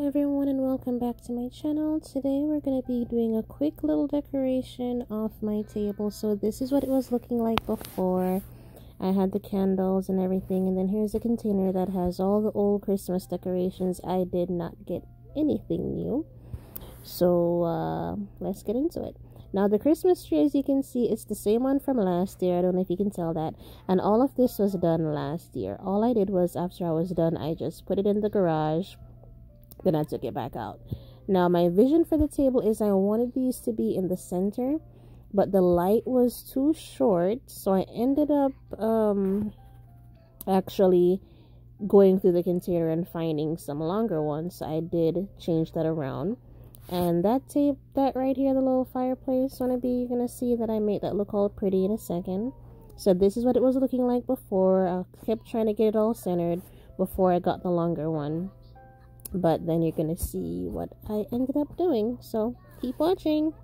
Hello everyone and welcome back to my channel. Today we're going to be doing a quick little decoration of my table. So this is what it was looking like before. I had the candles and everything, and then here's a container that has all the old Christmas decorations. I did not get anything new. So let's get into it. Now the Christmas tree, as you can see, it's the same one from last year. I don't know if you can tell that. And all of this was done last year. All I did was, after I was done, I just put it in the garage. Then I took it back out. Now my vision for the table is I wanted these to be in the center, but the light was too short, so I ended up actually going through the container and finding some longer ones. So I did change that around, and that right here, the little fireplace wannabe, you're gonna see that I made that look all pretty in a second. So this is what it was looking like before. I kept trying to get it all centered before I got the longer one. But then you're gonna see what I ended up doing, so keep watching.